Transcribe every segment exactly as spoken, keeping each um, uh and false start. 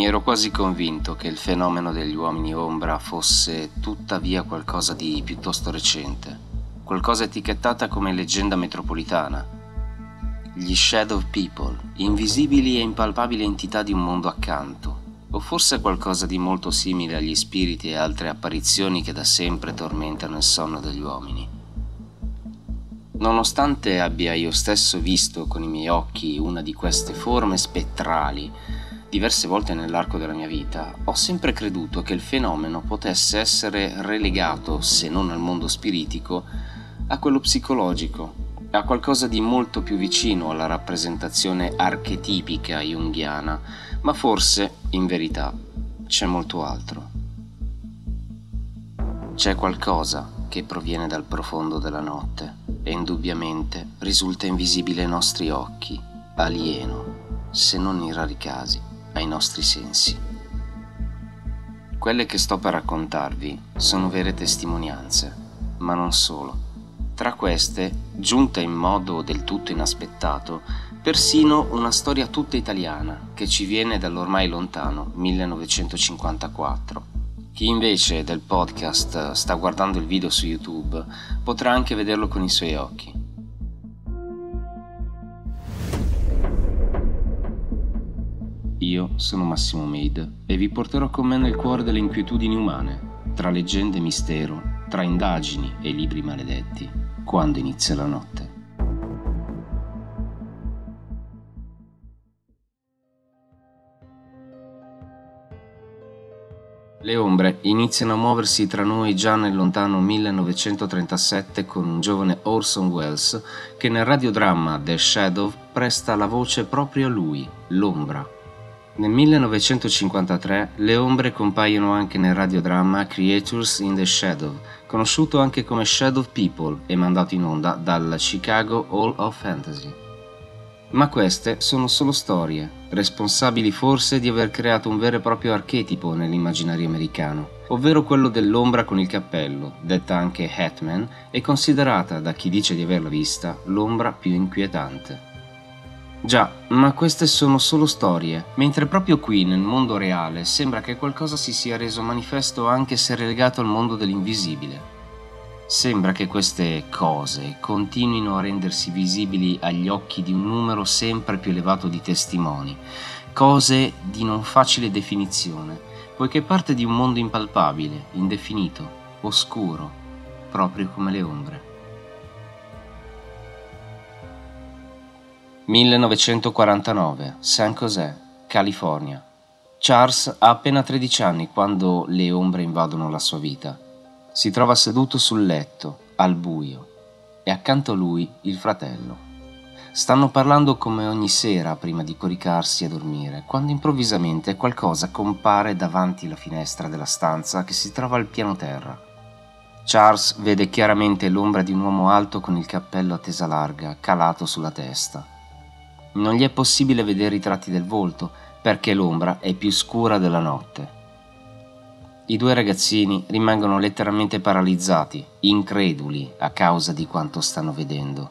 Mi ero quasi convinto che il fenomeno degli uomini ombra fosse tuttavia qualcosa di piuttosto recente, qualcosa etichettata come leggenda metropolitana. Gli Shadow People, invisibili e impalpabili entità di un mondo accanto, o forse qualcosa di molto simile agli spiriti e altre apparizioni che da sempre tormentano il sonno degli uomini. Nonostante abbia io stesso visto con i miei occhi una di queste forme spettrali diverse volte nell'arco della mia vita, ho sempre creduto che il fenomeno potesse essere relegato, se non al mondo spiritico, a quello psicologico, a qualcosa di molto più vicino alla rappresentazione archetipica junghiana, ma forse, in verità, c'è molto altro. C'è qualcosa che proviene dal profondo della notte e indubbiamente risulta invisibile ai nostri occhi, alieno, se non in rari casi, ai nostri sensi. Quelle che sto per raccontarvi sono vere testimonianze, ma non solo. Tra queste, giunta in modo del tutto inaspettato, persino una storia tutta italiana che ci viene dall'ormai lontano millenovecentocinquantaquattro. Chi invece del podcast sta guardando il video su YouTube potrà anche vederlo con i suoi occhi. Io sono Massimo Mayde e vi porterò con me nel cuore delle inquietudini umane, tra leggende e mistero, tra indagini e libri maledetti. Quando inizia la notte. Le ombre iniziano a muoversi tra noi già nel lontano millenovecentotrentasette con un giovane Orson Welles che nel radiodramma The Shadow presta la voce proprio a lui, l'ombra. Nel millenovecentocinquantatré le ombre compaiono anche nel radiodramma Creatures in the Shadow, conosciuto anche come Shadow People e mandato in onda dalla Chicago Hall of Fantasy. Ma queste sono solo storie, responsabili forse di aver creato un vero e proprio archetipo nell'immaginario americano, ovvero quello dell'ombra con il cappello, detta anche Hatman, e considerata da chi dice di averla vista l'ombra più inquietante. Già, ma queste sono solo storie, mentre proprio qui, nel mondo reale, sembra che qualcosa si sia reso manifesto anche se relegato al mondo dell'invisibile. Sembra che queste cose continuino a rendersi visibili agli occhi di un numero sempre più elevato di testimoni, cose di non facile definizione, poiché parte di un mondo impalpabile, indefinito, oscuro, proprio come le ombre. millenovecentoquarantanove, San José, California. Charles ha appena tredici anni quando le ombre invadono la sua vita. Si trova seduto sul letto, al buio, e accanto a lui il fratello. Stanno parlando come ogni sera prima di coricarsi e dormire, quando improvvisamente qualcosa compare davanti alla finestra della stanza che si trova al piano terra. Charles vede chiaramente l'ombra di un uomo alto con il cappello a tesa larga, calato sulla testa. Non gli è possibile vedere i tratti del volto, perché l'ombra è più scura della notte. I due ragazzini rimangono letteralmente paralizzati, increduli a causa di quanto stanno vedendo.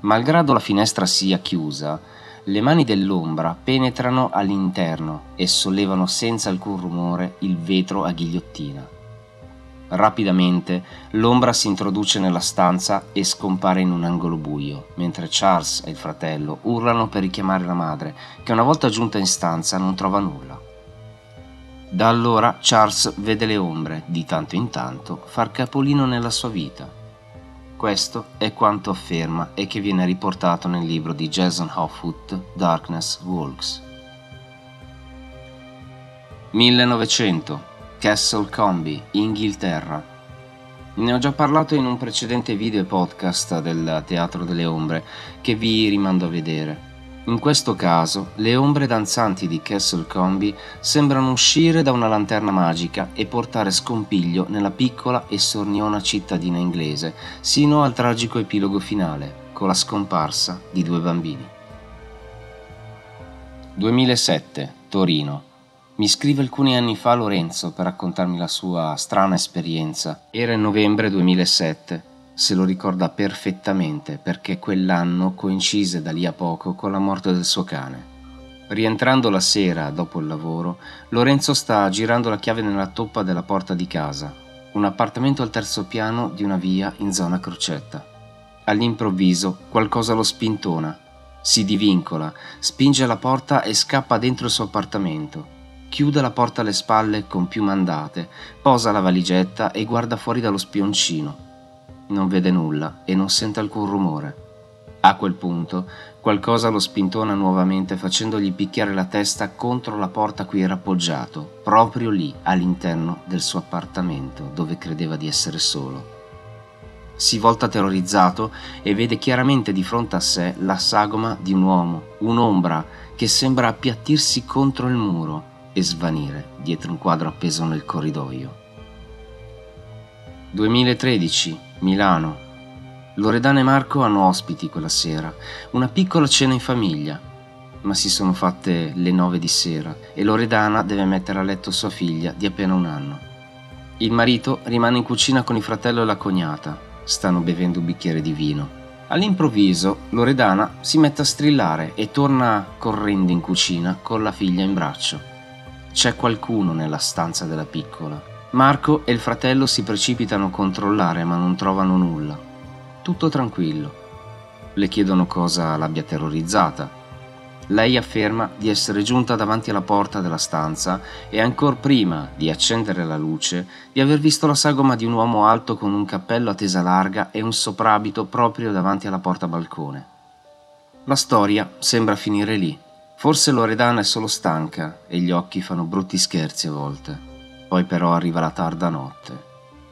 Malgrado la finestra sia chiusa, le mani dell'ombra penetrano all'interno e sollevano senza alcun rumore il vetro a ghigliottina. Rapidamente l'ombra si introduce nella stanza e scompare in un angolo buio, mentre Charles e il fratello urlano per richiamare la madre, che una volta giunta in stanza non trova nulla. Da allora Charles vede le ombre, di tanto in tanto, far capolino nella sua vita. Questo è quanto afferma e che viene riportato nel libro di Jason Houghwood, Darkness Walks. millenovecento Castle Combe, Inghilterra. Ne ho già parlato in un precedente video e podcast del Teatro delle Ombre, che vi rimando a vedere. In questo caso, le ombre danzanti di Castle Combe sembrano uscire da una lanterna magica e portare scompiglio nella piccola e sorniona cittadina inglese, sino al tragico epilogo finale, con la scomparsa di due bambini. duemilasette, Torino. Mi scrive alcuni anni fa Lorenzo per raccontarmi la sua strana esperienza. Era in novembre duemilasette, se lo ricorda perfettamente perché quell'anno coincise da lì a poco con la morte del suo cane. Rientrando la sera, dopo il lavoro, Lorenzo sta girando la chiave nella toppa della porta di casa, un appartamento al terzo piano di una via in zona Crocetta. All'improvviso qualcosa lo spintona, si divincola, spinge la porta e scappa dentro il suo appartamento. Chiude la porta alle spalle con più mandate, posa la valigetta e guarda fuori dallo spioncino. Non vede nulla e non sente alcun rumore. A quel punto qualcosa lo spintona nuovamente facendogli picchiare la testa contro la porta a cui era appoggiato, proprio lì all'interno del suo appartamento dove credeva di essere solo. Si volta terrorizzato e vede chiaramente di fronte a sé la sagoma di un uomo, un'ombra che sembra appiattirsi contro il muro e svanire dietro un quadro appeso nel corridoio. duemilatredici, Milano. Loredana e Marco hanno ospiti quella sera, una piccola cena in famiglia, ma si sono fatte le nove di sera e Loredana deve mettere a letto sua figlia di appena un anno. Il marito rimane in cucina con il fratello e la cognata. Stanno bevendo un bicchiere di vino. All'improvviso Loredana si mette a strillare e torna correndo in cucina con la figlia in braccio. C'è qualcuno nella stanza della piccola. Marco e il fratello si precipitano a controllare ma non trovano nulla. Tutto tranquillo. Le chiedono cosa l'abbia terrorizzata. Lei afferma di essere giunta davanti alla porta della stanza e ancor prima di accendere la luce di aver visto la sagoma di un uomo alto con un cappello a tesa larga e un soprabito proprio davanti alla porta balcone. La storia sembra finire lì. Forse Loredana è solo stanca e gli occhi fanno brutti scherzi a volte. Poi però arriva la tarda notte.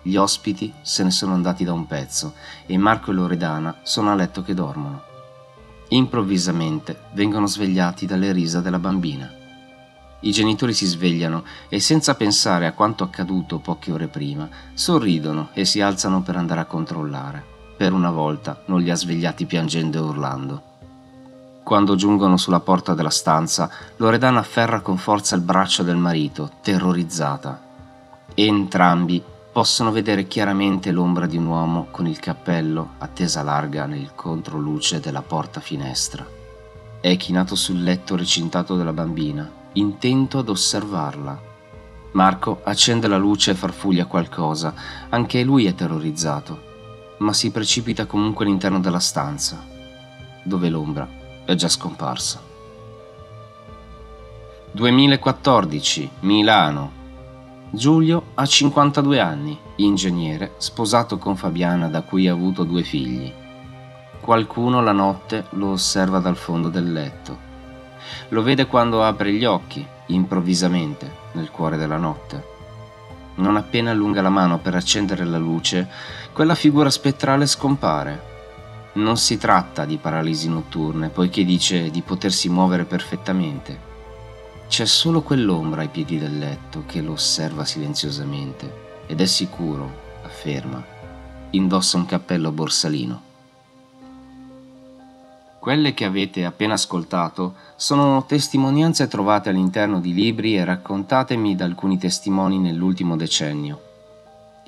Gli ospiti se ne sono andati da un pezzo e Marco e Loredana sono a letto che dormono. Improvvisamente vengono svegliati dalle risa della bambina. I genitori si svegliano e senza pensare a quanto accaduto poche ore prima, sorridono e si alzano per andare a controllare. Per una volta non li ha svegliati piangendo e urlando. Quando giungono sulla porta della stanza, Loredana afferra con forza il braccio del marito, terrorizzata. Entrambi possono vedere chiaramente l'ombra di un uomo con il cappello a tesa larga nel controluce della porta-finestra. È chinato sul letto recintato della bambina, intento ad osservarla. Marco accende la luce e farfuglia qualcosa, anche lui è terrorizzato, ma si precipita comunque all'interno della stanza, dove l'ombra è già scomparsa. duemilaquattordici, Milano. Giulio ha cinquantadue anni, ingegnere, sposato con Fabiana da cui ha avuto due figli. Qualcuno la notte lo osserva dal fondo del letto. Lo vede quando apre gli occhi, improvvisamente, nel cuore della notte. Non appena allunga la mano per accendere la luce, quella figura spettrale scompare. Non si tratta di paralisi notturne, poiché dice di potersi muovere perfettamente. C'è solo quell'ombra ai piedi del letto che lo osserva silenziosamente ed è sicuro, afferma, indossa un cappello a borsalino. Quelle che avete appena ascoltato sono testimonianze trovate all'interno di libri e raccontatemi da alcuni testimoni nell'ultimo decennio.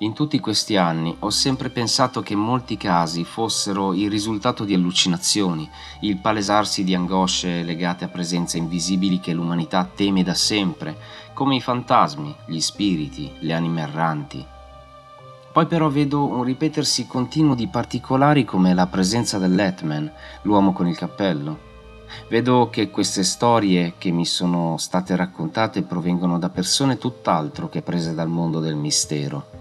In tutti questi anni ho sempre pensato che molti casi fossero il risultato di allucinazioni, il palesarsi di angosce legate a presenze invisibili che l'umanità teme da sempre, come i fantasmi, gli spiriti, le anime erranti. Poi però vedo un ripetersi continuo di particolari come la presenza dell'Hatman, l'uomo con il cappello. Vedo che queste storie che mi sono state raccontate provengono da persone tutt'altro che prese dal mondo del mistero.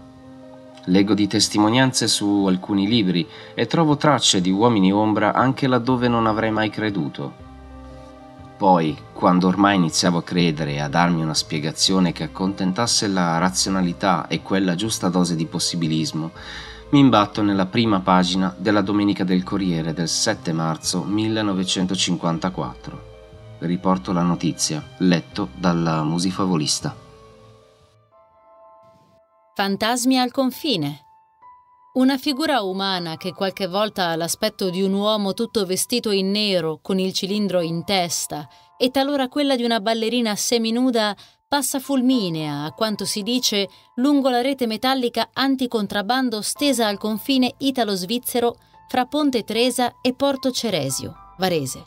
Leggo di testimonianze su alcuni libri e trovo tracce di uomini ombra anche laddove non avrei mai creduto. Poi, quando ormai iniziavo a credere e a darmi una spiegazione che accontentasse la razionalità e quella giusta dose di possibilismo, mi imbatto nella prima pagina della Domenica del Corriere del sette marzo millenovecentocinquantaquattro. Riporto la notizia, letto dalla Musifavolista. Fantasmi al confine. Una figura umana che qualche volta ha l'aspetto di un uomo tutto vestito in nero con il cilindro in testa e talora quella di una ballerina seminuda passa fulminea, a quanto si dice, lungo la rete metallica anticontrabando stesa al confine italo-svizzero fra Ponte Tresa e Porto Ceresio, Varese.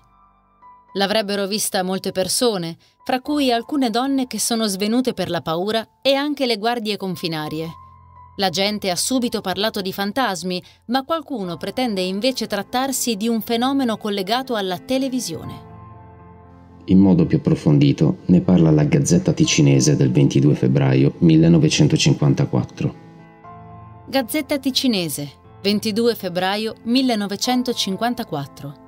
L'avrebbero vista molte persone, fra cui alcune donne che sono svenute per la paura e anche le guardie confinarie. La gente ha subito parlato di fantasmi, ma qualcuno pretende invece trattarsi di un fenomeno collegato alla televisione. In modo più approfondito ne parla la Gazzetta Ticinese del ventidue febbraio millenovecentocinquantaquattro. Gazzetta Ticinese, ventidue febbraio millenovecentocinquantaquattro.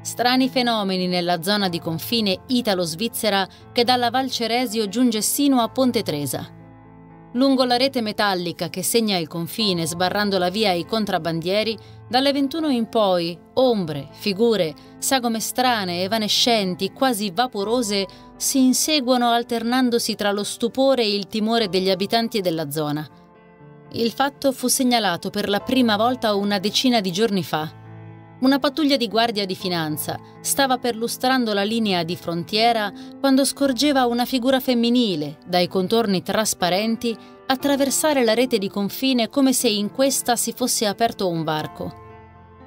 Strani fenomeni nella zona di confine italo-svizzera che dalla Val Ceresio giunge sino a Ponte Tresa. Lungo la rete metallica che segna il confine sbarrando la via ai contrabbandieri, dalle ventuno in poi ombre, figure, sagome strane, evanescenti, quasi vaporose si inseguono alternandosi tra lo stupore e il timore degli abitanti della zona. Il fatto fu segnalato per la prima volta una decina di giorni fa. Una pattuglia di guardia di finanza stava perlustrando la linea di frontiera quando scorgeva una figura femminile, dai contorni trasparenti, attraversare la rete di confine come se in questa si fosse aperto un varco.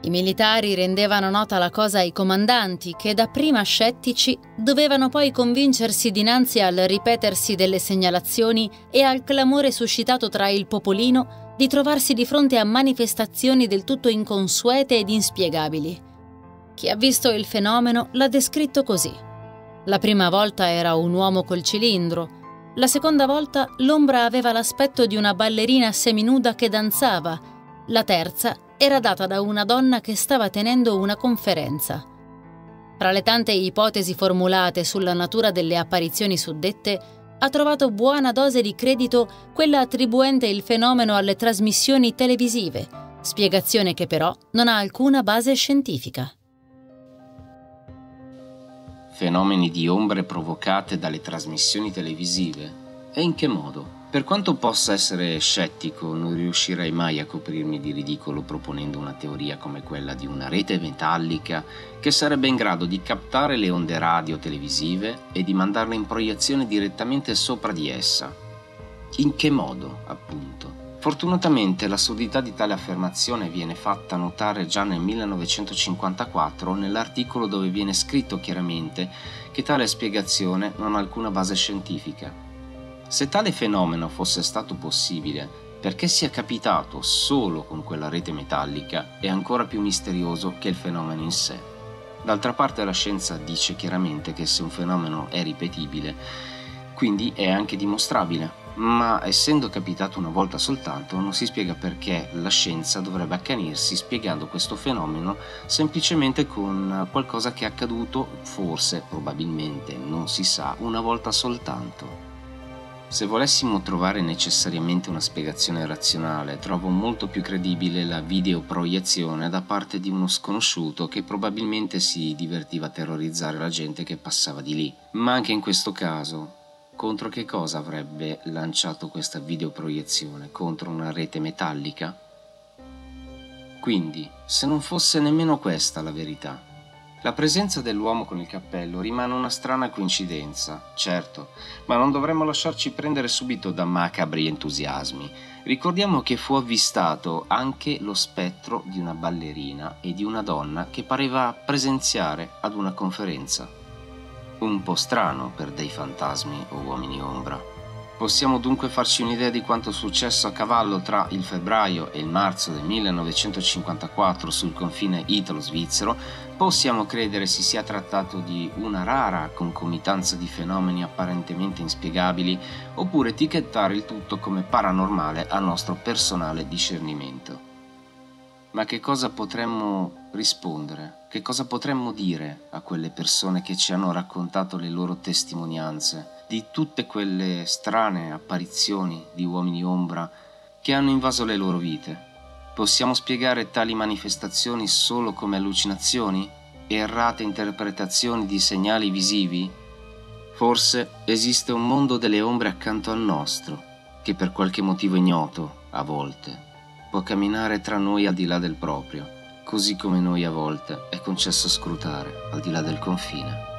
I militari rendevano nota la cosa ai comandanti che, dapprima scettici, dovevano poi convincersi dinanzi al ripetersi delle segnalazioni e al clamore suscitato tra il popolino di trovarsi di fronte a manifestazioni del tutto inconsuete ed inspiegabili. Chi ha visto il fenomeno l'ha descritto così. La prima volta era un uomo col cilindro, la seconda volta l'ombra aveva l'aspetto di una ballerina seminuda che danzava, la terza era data da una donna che stava tenendo una conferenza. Tra le tante ipotesi formulate sulla natura delle apparizioni suddette, ha trovato buona dose di credito quella attribuente il fenomeno alle trasmissioni televisive, spiegazione che però non ha alcuna base scientifica. Fenomeni di ombre provocate dalle trasmissioni televisive? E in che modo? Per quanto possa essere scettico, non riuscirei mai a coprirmi di ridicolo proponendo una teoria come quella di una rete metallica che sarebbe in grado di captare le onde radio televisive e di mandarle in proiezione direttamente sopra di essa. In che modo, appunto? Fortunatamente l'assurdità di tale affermazione viene fatta notare già nel millenovecentocinquantaquattro nell'articolo dove viene scritto chiaramente che tale spiegazione non ha alcuna base scientifica. Se tale fenomeno fosse stato possibile, perché sia capitato solo con quella rete metallica è ancora più misterioso che il fenomeno in sé. D'altra parte la scienza dice chiaramente che se un fenomeno è ripetibile, quindi è anche dimostrabile, ma essendo capitato una volta soltanto non si spiega perché la scienza dovrebbe accanirsi spiegando questo fenomeno semplicemente con qualcosa che è accaduto, forse, probabilmente, non si sa, una volta soltanto. Se volessimo trovare necessariamente una spiegazione razionale, trovo molto più credibile la videoproiezione da parte di uno sconosciuto che probabilmente si divertiva a terrorizzare la gente che passava di lì. Ma anche in questo caso, contro che cosa avrebbe lanciato questa videoproiezione? Contro una rete metallica? Quindi, se non fosse nemmeno questa la verità, la presenza dell'uomo con il cappello rimane una strana coincidenza, certo, ma non dovremmo lasciarci prendere subito da macabri entusiasmi. Ricordiamo che fu avvistato anche lo spettro di una ballerina e di una donna che pareva presenziare ad una conferenza. Un po' strano per dei fantasmi o uomini ombra. Possiamo dunque farci un'idea di quanto successo a cavallo tra il febbraio e il marzo del millenovecentocinquantaquattro sul confine italo-svizzero. Possiamo credere si sia trattato di una rara concomitanza di fenomeni apparentemente inspiegabili, oppure etichettare il tutto come paranormale al nostro personale discernimento. Ma che cosa potremmo rispondere? Che cosa potremmo dire a quelle persone che ci hanno raccontato le loro testimonianze di tutte quelle strane apparizioni di uomini ombra che hanno invaso le loro vite? Possiamo spiegare tali manifestazioni solo come allucinazioni? Errate interpretazioni di segnali visivi? Forse esiste un mondo delle ombre accanto al nostro, che per qualche motivo ignoto, a volte, può camminare tra noi al di là del proprio, così come noi a volte è concesso scrutare al di là del confine.